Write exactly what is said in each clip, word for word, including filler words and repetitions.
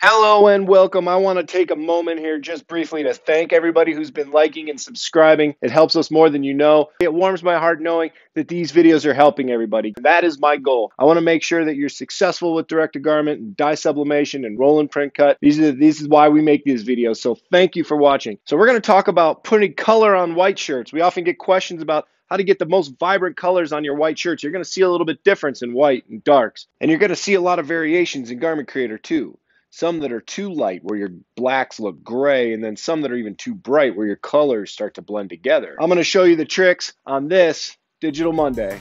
Hello and welcome. I want to take a moment here just briefly to thank everybody who's been liking and subscribing. It helps us more than you know. It warms my heart knowing that these videos are helping everybody. That is my goal. I want to make sure that you're successful with direct-to-garment and dye sublimation and roll and print cut. These are, this is why we make these videos, so thank you for watching. So we're going to talk about putting color on white shirts. We often get questions about how to get the most vibrant colors on your white shirts. You're going to see a little bit difference in white and darks, and you're going to see a lot of variations in Garment Creator too. Some that are too light where your blacks look gray, and then some that are even too bright where your colors start to blend together. I'm going to show you the tricks on this Digital Monday.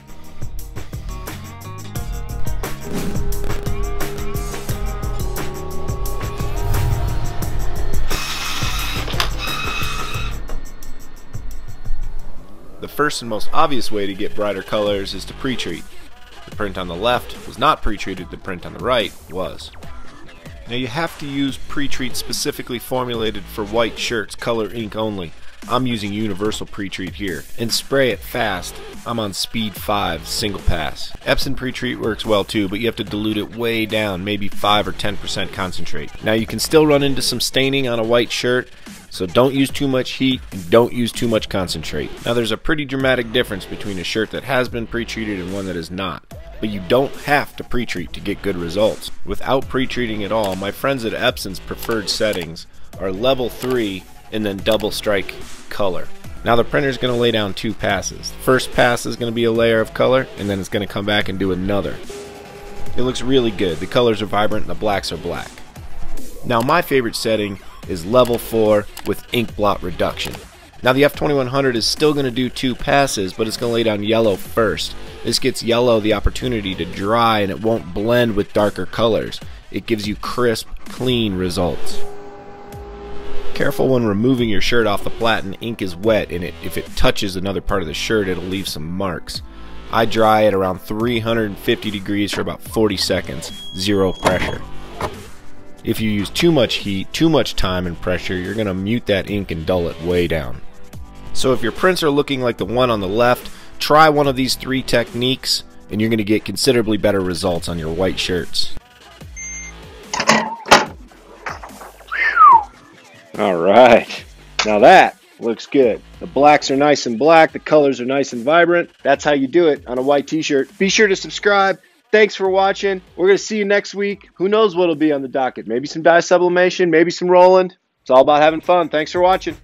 The first and most obvious way to get brighter colors is to pre-treat. The print on the left was not pre-treated, the print on the right was. Now you have to use pre-treat specifically formulated for white shirts, color ink only. I'm using universal pre-treat here. And spray it fast. I'm on speed five, single pass. Epson pre-treat works well too, but you have to dilute it way down, maybe five or ten percent concentrate. Now you can still run into some staining on a white shirt, so don't use too much heat and don't use too much concentrate. Now there's a pretty dramatic difference between a shirt that has been pre-treated and one that is not. But you don't have to pre-treat to get good results. Without pre-treating at all, my friends at Epson's preferred settings are level three and then double strike color. Now the printer's gonna lay down two passes. The first pass is gonna be a layer of color, and then it's gonna come back and do another. It looks really good. The colors are vibrant and the blacks are black. Now my favorite setting is level four with ink blot reduction. Now the F twenty-one hundred is still going to do two passes, but it's going to lay down yellow first. This gets yellow the opportunity to dry, and it won't blend with darker colors. It gives you crisp, clean results. Careful when removing your shirt off the platen. Ink is wet, and it, if it touches another part of the shirt, it'll leave some marks. I dry at around three hundred fifty degrees for about forty seconds, zero pressure. If you use too much heat, too much time and pressure, you're going to mute that ink and dull it way down. So if your prints are looking like the one on the left, try one of these three techniques and you're going to get considerably better results on your white shirts. Alright, now that looks good. The blacks are nice and black, the colors are nice and vibrant. That's how you do it on a white t-shirt. Be sure to subscribe. Thanks for watching. We're going to see you next week. Who knows what will be on the docket. Maybe some dye sublimation, maybe some Roland. It's all about having fun. Thanks for watching.